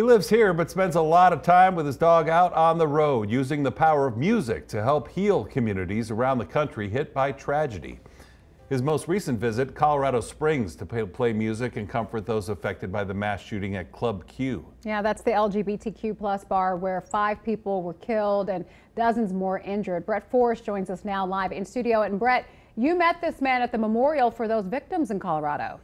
He lives here but spends a lot of time with his dog out on the road, using the power of music to help heal communities around the country hit by tragedy. His most recent visit, Colorado Springs, to play music and comfort those affected by the mass shooting at Club Q. Yeah, that's the LGBTQ+ bar where 5 people were killed and dozens more injured. Brett Forrest joins us now live in studio. And Brett, you met this man at the memorial for those victims in Colorado.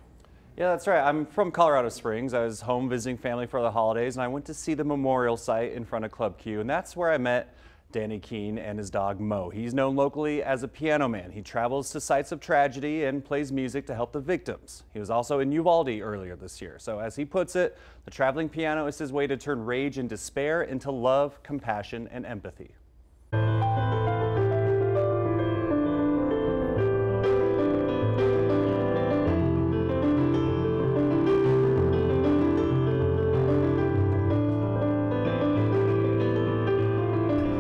Yeah, that's right. I'm from Colorado Springs. I was home visiting family for the holidays, and I went to see the memorial site in front of Club Q, and that's where I met Danny Keene and his dog Mo. He's known locally as a piano man. He travels to sites of tragedy and plays music to help the victims. He was also in Uvalde earlier this year. So as he puts it, the traveling piano is his way to turn rage and despair into love, compassion, and empathy.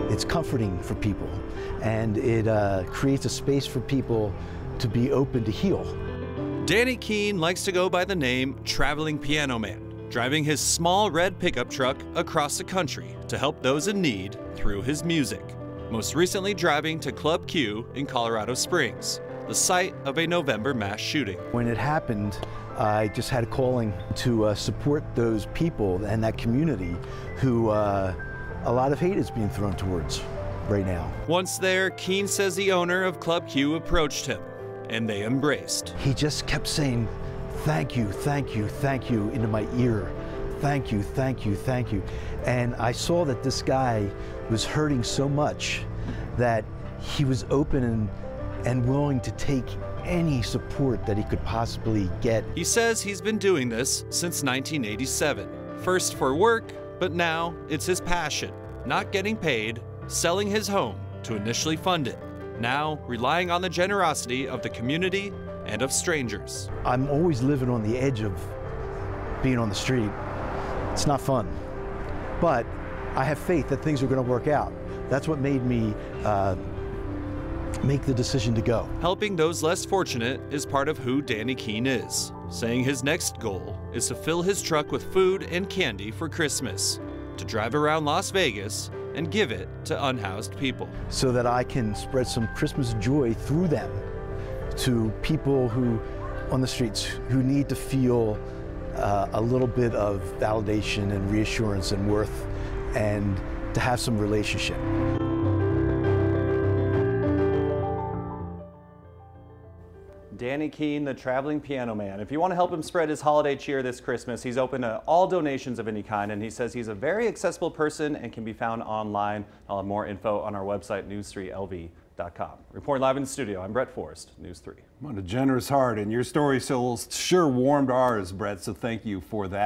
It's comforting for people, and it creates a space for people to be open to heal. Danny Keene likes to go by the name Traveling Piano Man, driving his small red pickup truck across the country to help those in need through his music. Most recently driving to Club Q in Colorado Springs, the site of a November mass shooting. When it happened, I just had a calling to support those people and that community who a lot of hate is being thrown towards right now. Once there, Keene says the owner of Club Q approached him, and they embraced. He just kept saying, thank you, thank you, thank you, into my ear. Thank you, thank you, thank you. And I saw that this guy was hurting so much that he was open and willing to take any support that he could possibly get. He says he's been doing this since 1987, first for work, but now it's his passion, not getting paid, selling his home to initially fund it, now relying on the generosity of the community and of strangers. I'm always living on the edge of being on the street. It's not fun, but I have faith that things are going to work out. That's what made me make the decision to go. Helping those less fortunate is part of who Danny Keene is, saying his next goal is to fill his truck with food and candy for Christmas, to drive around Las Vegas and give it to unhoused people. So that I can spread some Christmas joy through them to people who, on the streets, who need to feel a little bit of validation and reassurance and worth, and to have some relationship. Danny Keene, the Traveling Piano Man. If you want to help him spread his holiday cheer this Christmas, he's open to all donations of any kind, and he says he's a very accessible person and can be found online. I'll have more info on our website, news3lv.com. Reporting live in the studio, I'm Brett Forrest, News 3. What a generous heart, and your story so sure warmed ours, Brett, so thank you for that.